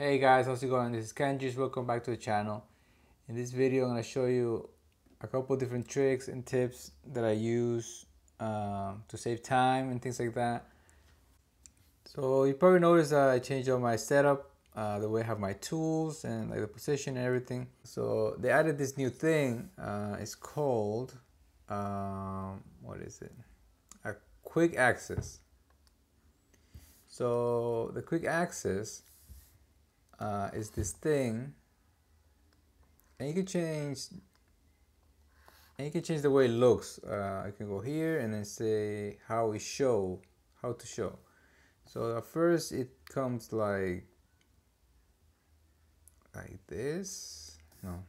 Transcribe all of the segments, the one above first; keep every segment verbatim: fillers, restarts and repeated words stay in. Hey guys, how's it going? This is Kenji's, welcome back to the channel. In this video I'm going to show you a couple different tricks and tips that I use uh, to save time and things like that. So you probably noticed that I changed all my setup, uh, the way I have my tools and like the position and everything. So they added this new thing, uh, it's called, um, what is it? A quick access. So the quick access Uh, is this thing, and you can change and you can change the way it looks. uh, I can go here and then say how we show how to show. So at first it comes like like this. No,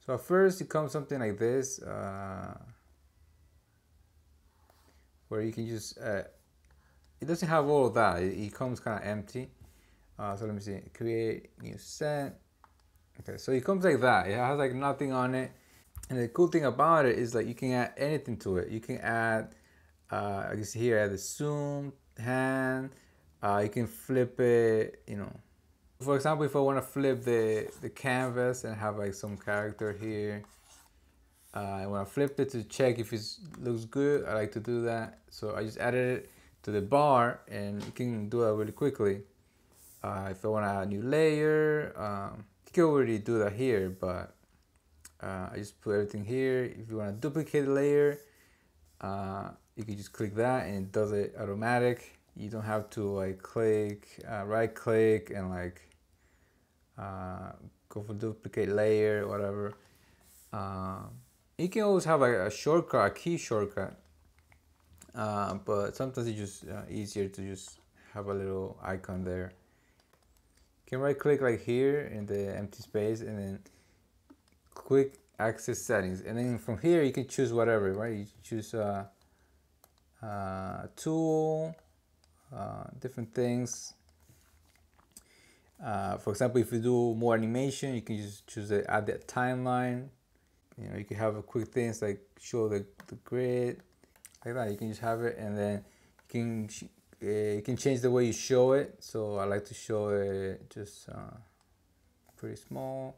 so at first it comes something like this, uh, where you can just uh, it doesn't have all of that. It, it comes kind of empty. Uh, so let me see, create new set. Okay, so it comes like that. It has like nothing on it. And the cool thing about it is like you can add anything to it. You can add, uh, like you see here, add the zoom, hand. Uh, you can flip it, you know. For example, if I want to flip the, the canvas and have like some character here, uh, I want to flip it to check if it looks good. I like to do that. So I just added it to the bar and you can do that really quickly. Uh, if I want to add a new layer, um, you can already do that here, but uh, I just put everything here. If you want to duplicate a layer, uh, you can just click that and it does it automatic. You don't have to like click, uh, right click and like uh, go for duplicate layer, whatever. Uh, you can always have like a shortcut, a key shortcut, uh, but sometimes it's just uh, easier to just have a little icon there. You can right click like here in the empty space and then quick access settings, and then from here you can choose whatever, right? You choose a uh, uh, tool, uh, different things. Uh, for example, if you do more animation, you can just choose to add that timeline. You know, you can have a quick things like show the, the grid like that. You can just have it, and then you can you can change the way you show it. So I like to show it just uh, pretty small,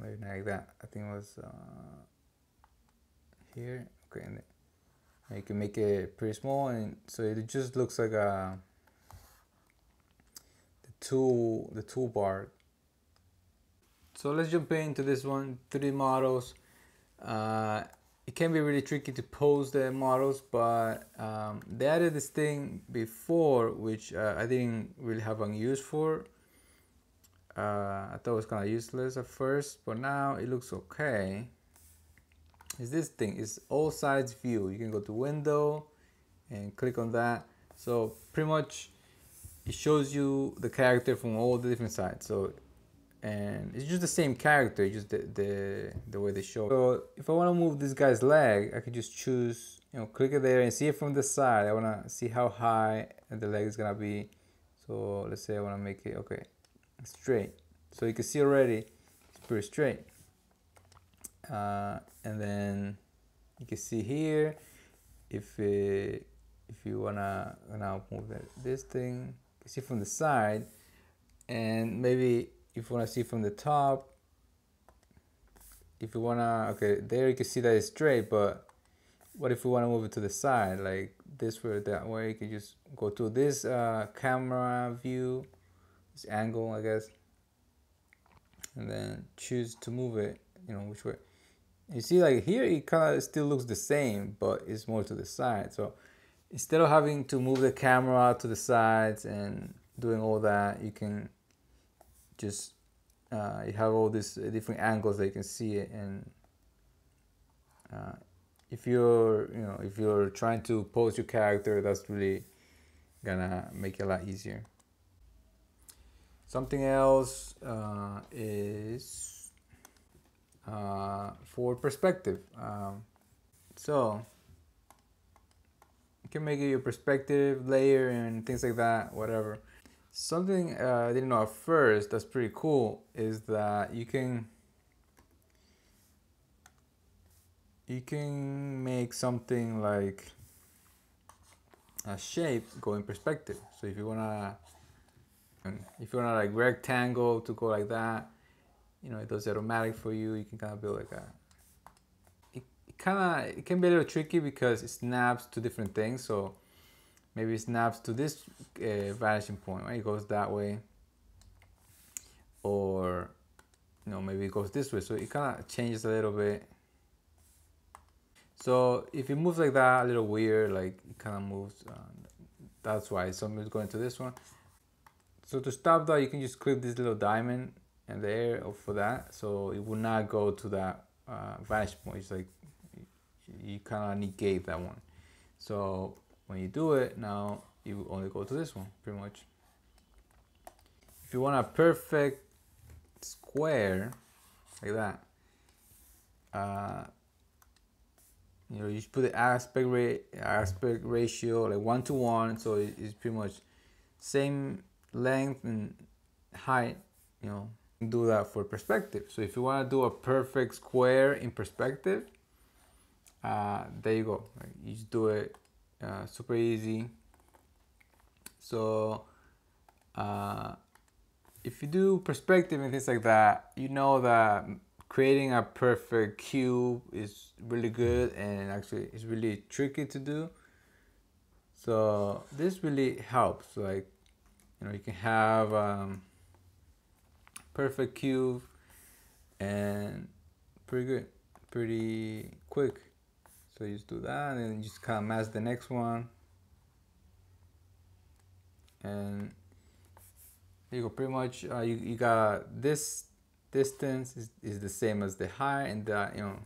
maybe not like that. I think it was uh, here. Okay, and then you can make it pretty small, and so it just looks like a the tool the toolbar. So let's jump into this one, three D models. Uh, It can be really tricky to pose the models, but um, they added this thing before, which uh, I didn't really have any use for. Uh, I thought it was kind of useless at first, but now it looks okay. It's this thing, it's all sides view. You can go to window and click on that. So pretty much it shows you the character from all the different sides. So. And it's just the same character, just the, the the way they show. So if I want to move this guy's leg, I could just choose, you know, click it there and see it from the side. I want to see how high the leg is gonna be. So let's say I want to make it okay straight. So you can see already it's pretty straight. Uh, and then you can see here if it, if you wanna now move it, this thing, you can see from the side, and maybe. If you want to see from the top, if you want to, okay, there you can see that it's straight, but what if you want to move it to the side, like this way or that way? You can just go to this uh, camera view, this angle, I guess, and then choose to move it, you know, which way. You see, like here, it kind of still looks the same, but it's more to the side. So instead of having to move the camera to the sides and doing all that, you can just uh, you have all these different angles that you can see it. And uh, if you're you know if you're trying to pose your character, that's really gonna make it a lot easier. Something else uh, is uh, forward perspective. Um, so you can make it your perspective layer and things like that, whatever. Something uh, I didn't know at first that's pretty cool is that you can you can make something like a shape go in perspective. So if you wanna And if you want to like rectangle to go like that, you know, it does automatic for you. You can kind of build like that. It, it kind of, it can be a little tricky because it snaps to different things. So maybe it snaps to this uh, vanishing point, right? It goes that way. Or, you know, maybe it goes this way. So it kind of changes a little bit. So if it moves like that, a little weird, like it kind of moves. Um, that's why some is going to this one. So to stop that, you can just click this little diamond and there for that. So it will not go to that uh, vanish point. It's like you kind of negate that one. So when you do it, now you only go to this one pretty much. If you want a perfect square like that, uh, you know, you should put the aspect rate, aspect ratio like one to one, so it's pretty much same length and height. You know, do that for perspective. So if you want to do a perfect square in perspective, uh, there you go. Like, you just do it uh, super easy. So uh, if you do perspective and things like that, you know that creating a perfect cube is really good, and actually it's really tricky to do. So this really helps. Like, you know, you can have um, perfect cube, and pretty good, pretty quick. So you just do that, and just kind of match the next one, and there you go. Pretty much, uh, you you got this. Distance is, is the same as the height, and the, you know,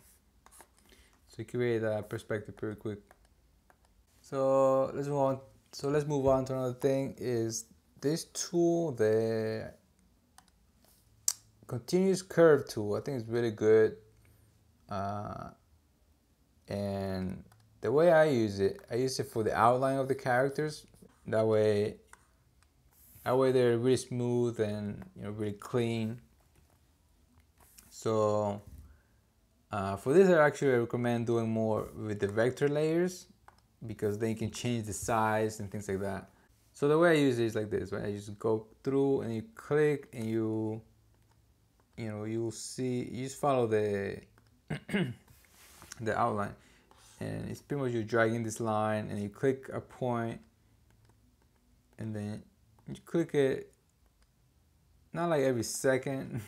so you create that perspective pretty quick. So let's move on. So let's move on to another thing. Is this tool, the continuous curve tool? I think it's really good, uh, and the way I use it, I use it for the outline of the characters. That way, that way they're really smooth and, you know, really clean. So uh, for this, I actually recommend doing more with the vector layers, because then you can change the size and things like that. So the way I use it is like this, right? I just go through and you click, and you, you know, you'll see, you just follow the, the outline, and it's pretty much you're dragging this line, and you click a point, and then you click it, not like every second,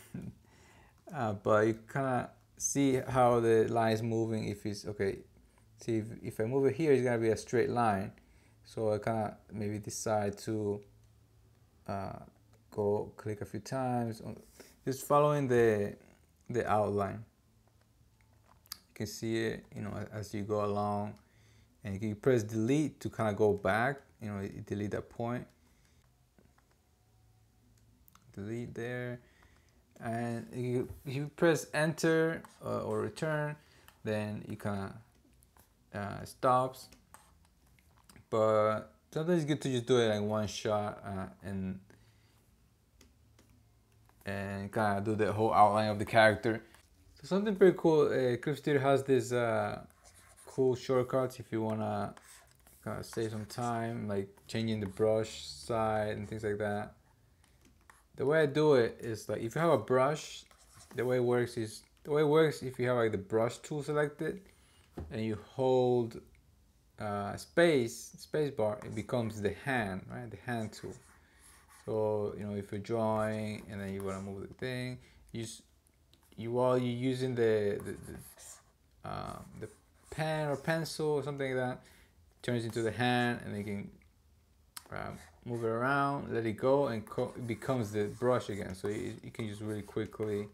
Uh, but you kind of see how the line is moving. If it's okay, see if, if I move it here, it's gonna be a straight line. So I kind of maybe decide to uh, go click a few times, on, just following the the outline. You can see it, you know, as you go along, and you press delete to kind of go back. You know, you delete that point. Delete there. And you, you press enter uh, or return, then you kind of uh, stops. But sometimes it's good to just do it like one shot uh, and and kind of do the whole outline of the character. So something pretty cool. Uh, Clip Studio has these uh, cool shortcuts if you wanna kind of save some time, like changing the brush side and things like that. The way I do it is like if you have a brush, the way it works is the way it works if you have like the brush tool selected and you hold uh, space space bar, it becomes the hand, right? The hand tool. So, you know, if you're drawing and then you want to move the thing, you you while you're using the the, the, um, the pen or pencil or something like that, it turns into the hand, and then you can um, move it around, let it go, and co it becomes the brush again. So you, you can just really quickly,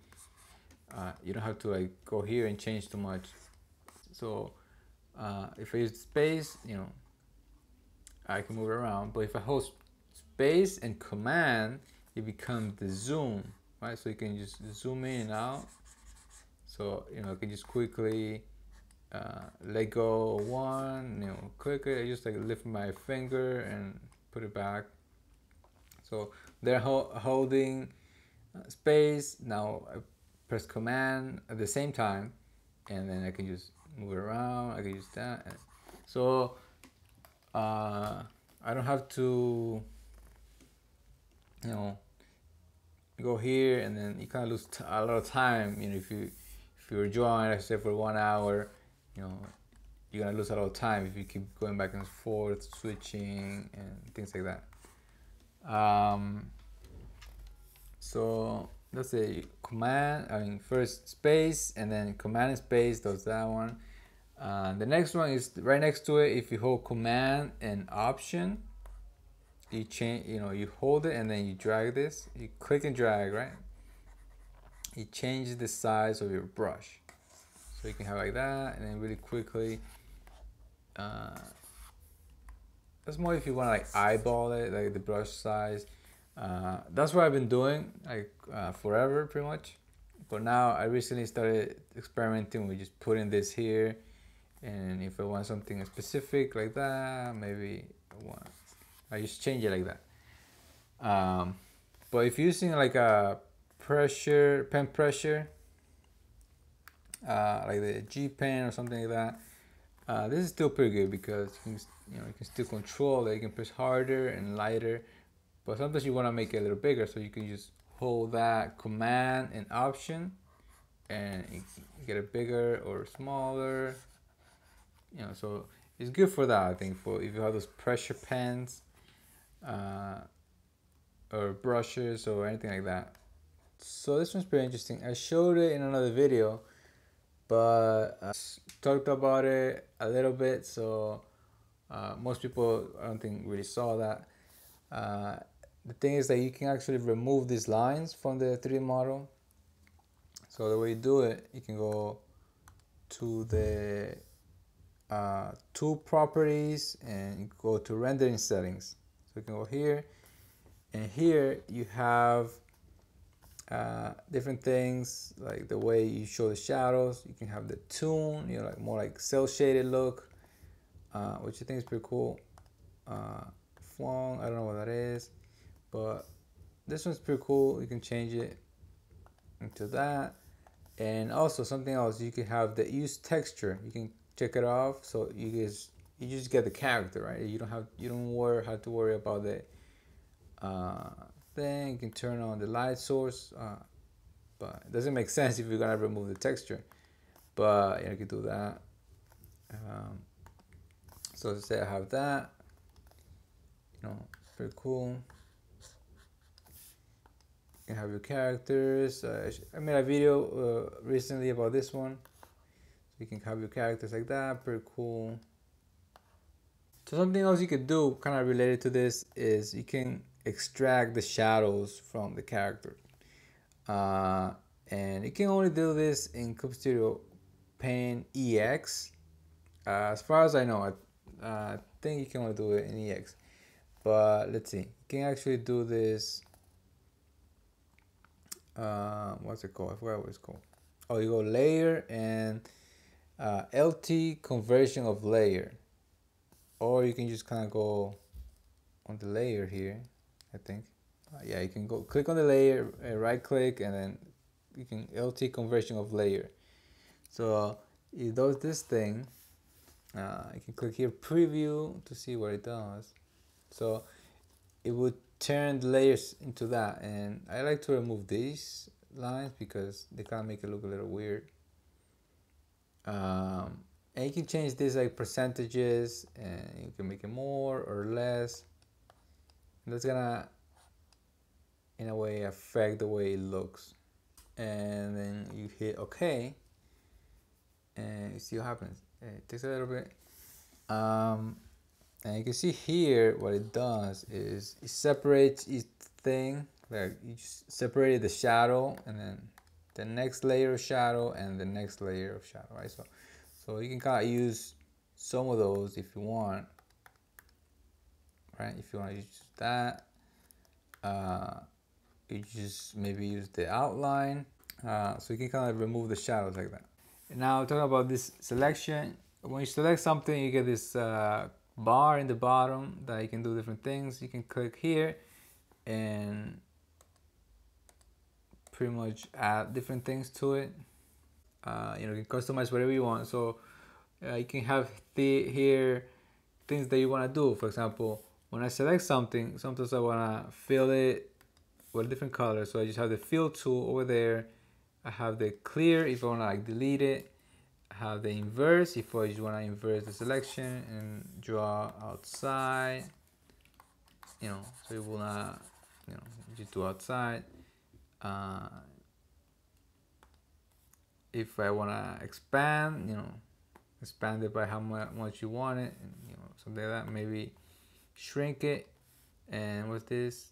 uh, you don't have to like go here and change too much. So uh, if I use space, you know, I can move it around, but if I hold space and command, it becomes the zoom, right? So you can just zoom in and out. So, you know, I can just quickly uh, let go one, you know, click it, I just like lift my finger and put it back. So they're ho holding space. Now I press command at the same time, and then I can just move it around. I can use that. So uh, I don't have to you know, you go here and then you kind of lose t a lot of time. You know, if you if you're drawing, like I said, for one hour, you know, you're gonna lose a lot of time if you keep going back and forth, switching and things like that. Um, so let's say command, I mean first space and then command and space does that one. Uh, the next one is right next to it. If you hold command and option, you change, you know, you hold it and then you drag this, you click and drag, right? It changes the size of your brush. So you can have like that, and then really quickly, uh, that's more if you want to like eyeball it, like the brush size. Uh, that's what I've been doing like uh, forever pretty much. But now I recently started experimenting with just putting this here. And if I want something specific like that, maybe I want, I just change it like that. Um, but if you're using like a pressure, pen pressure, uh, like the G pen or something like that, uh, this is still pretty good because you can, you know, you can still control it. You can press harder and lighter, but sometimes you want to make it a little bigger, so you can just hold that command and option, and you get it bigger or smaller. You know, so it's good for that, I think, for if you have those pressure pens uh, or brushes or anything like that. So this one's pretty interesting. I showed it in another video, but I talked about it a little bit, so uh, most people, I don't think, really saw that. Uh, the thing is that you can actually remove these lines from the three D model. So the way you do it, you can go to the uh tool properties and go to rendering settings. So you can go here, and here you have uh different things like the way you show the shadows. You can have the tune, you know, like more like cell shaded look, uh which I think is pretty cool. uh Flong, I don't know what that is, but this one's pretty cool. You can change it into that. And also something else, you can have the use texture. You can check it off, so you just you just get the character, right? You don't have you don't worry have to worry about the uh, thing. You can turn on the light source, uh, but it doesn't make sense if you're gonna remove the texture. But you know, you can do that. Um, so let's say I have that. You know, it's pretty cool. You can have your characters. Uh, I made a video uh, recently about this one. You can have your characters like that, pretty cool. So something else you could do kind of related to this is you can extract the shadows from the character. Uh, and you can only do this in Clip Studio Paint E X. Uh, as far as I know, I uh, think you can only do it in E X. But let's see, you can actually do this, uh, what's it called? I forgot what it's called. Oh, you go layer and Uh, L T conversion of layer, or you can just kind of go on the layer here, I think. Uh, yeah, you can go click on the layer, uh, right click, and then you can L T conversion of layer. So it does this thing. uh, you can click here preview to see what it does. So it would turn the layers into that, and I like to remove these lines because they kind of make it look a little weird. Um, and you can change this like percentages, and you can make it more or less. And that's gonna, in a way, affect the way it looks. And then you hit OK, and you see what happens. It takes a little bit. Um, and you can see here what it does is it separates each thing. Like you just separated the shadow, and then the next layer of shadow and the next layer of shadow, right? So, so you can kind of use some of those if you want, right? If you want to use that, uh, you just maybe use the outline. Uh, so you can kind of remove the shadows like that. And now talking about this selection, when you select something, you get this uh, bar in the bottom that you can do different things. You can click here and pretty much add different things to it. Uh, you know, you can customize whatever you want. So uh, you can have the, here things that you want to do. For example, when I select something, sometimes I want to fill it for a different color. So I just have the fill tool over there. I have the clear if I want to like delete it. I have the inverse if I just want to inverse the selection and draw outside, you know, so it will not, you know, just do outside. Uh, if I want to expand, you know, expand it by how much you want it, and, you know, something like that. Maybe shrink it, and with this,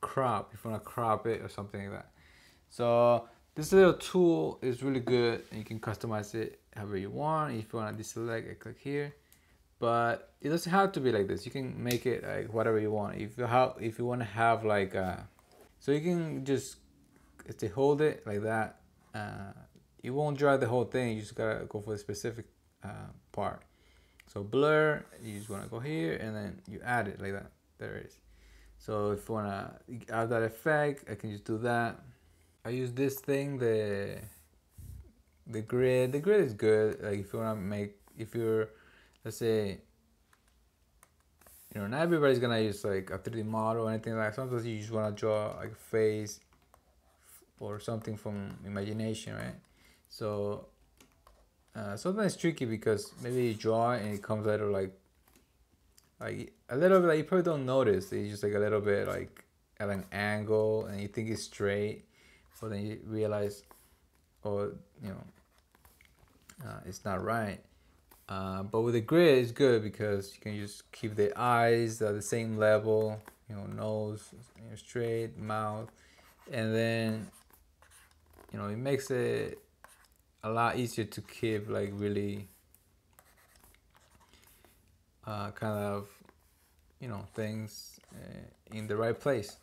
crop if you want to crop it or something like that. So this little tool is really good, and you can customize it however you want. If you want to deselect, I click here, but it doesn't have to be like this. You can make it like whatever you want. If you have, if you want to have like a, so you can just to hold it like that. Uh, you won't draw the whole thing. You just gotta go for the specific uh, part. So blur, you just want to go here and then you add it like that. There it is. So if you want to add that effect, I can just do that. I use this thing, the the grid. The grid is good. Like if you want to make, if you're, let's say, you know, not everybody's going to use like a three D model or anything like that. Sometimes you just want to draw like a face or something from imagination, right? So uh, sometimes it's tricky because maybe you draw it and it comes out of like, like a little bit, like you probably don't notice. It's just like a little bit like at an angle and you think it's straight, but then you realize, oh, you know, uh, it's not right. Uh, but with the grid, it's good because you can just keep the eyes at the same level, you know, nose, you know, straight, mouth, and then, you know, it makes it a lot easier to keep like really Uh, kind of, you know, things uh, in the right place.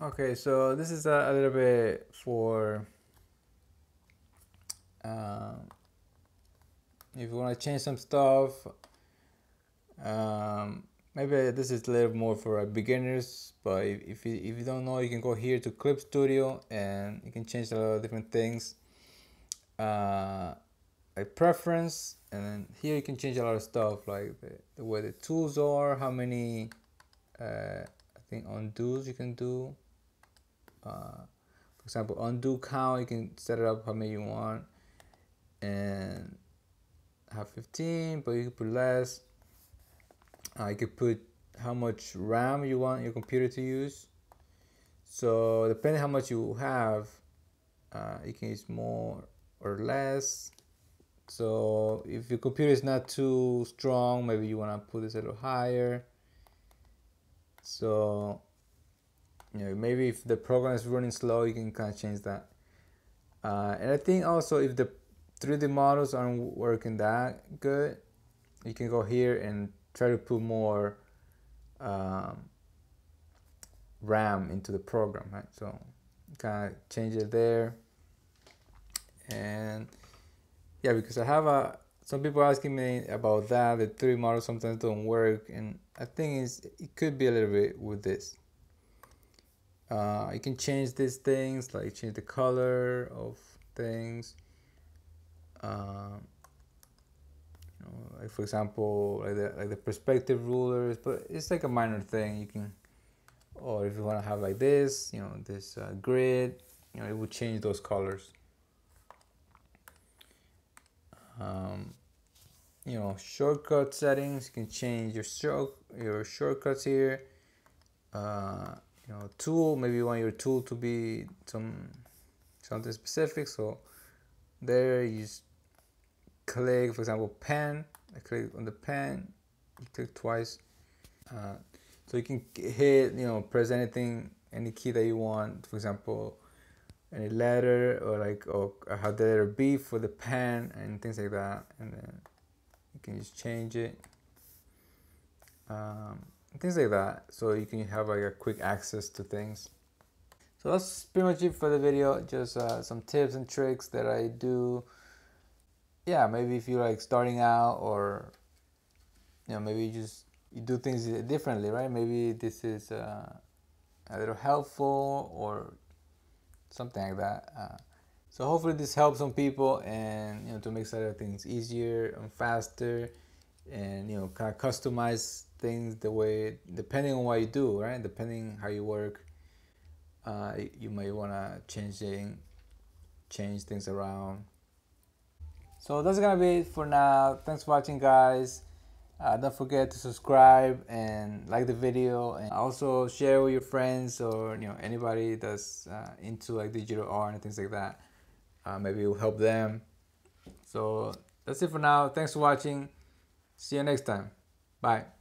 Okay, so this is a, a little bit for uh, if you want to change some stuff. Um, maybe this is a little more for uh, beginners, but if, if, you, if you don't know, you can go here to Clip Studio and you can change a lot of different things. Uh, like preference, and then here you can change a lot of stuff like the, the way the tools are, how many uh, I think undos you can do, uh, for example undo count, you can set it up how many you want and have fifteen, but you can put less. uh, you could put how much RAM you want your computer to use, so depending how much you have, uh, you can use more or less. So if your computer is not too strong, maybe you want to put this a little higher. So, you know, maybe if the program is running slow, you can kind of change that. Uh, and I think also if the three D models aren't working that good, you can go here and try to put more um, RAM into the program, right? So kind of change it there. And yeah, because I have a, some people asking me about that, the three D models sometimes don't work, and I think it's, it could be a little bit with this. Uh, you can change these things, like change the color of things. Um, you know, like for example, like the, like the perspective rulers, but it's like a minor thing. You can, or if you want to have like this, you know, this uh, grid, you know, it will change those colors. Um, you know, shortcut settings, you can change your stroke, your shortcuts here. Uh, you know, tool, maybe you want your tool to be some something specific, so there you just click, for example, pen. I click on the pen, you click twice. Uh, so you can hit, you know, press anything, any key that you want, for example, any letter, or like, or I have the letter B for the pen and things like that, and then you can just change it, um, things like that, so you can have like a quick access to things. So that's pretty much it for the video, just uh, some tips and tricks that I do. Yeah, maybe if you're like starting out, or you know, maybe you just you do things differently, right? Maybe this is uh, a little helpful or something like that. Uh, so hopefully this helps some people, and you know, to make certain things easier and faster, and you know, kind of customize things the way, depending on what you do, right? Depending how you work, uh, you may want to change change things around. So that's gonna be it for now. Thanks for watching, guys. Uh, don't forget to subscribe and like the video, and also share with your friends or you know anybody that's uh, into like digital art and things like that. Uh, maybe it will help them. So that's it for now. Thanks for watching. See you next time. Bye.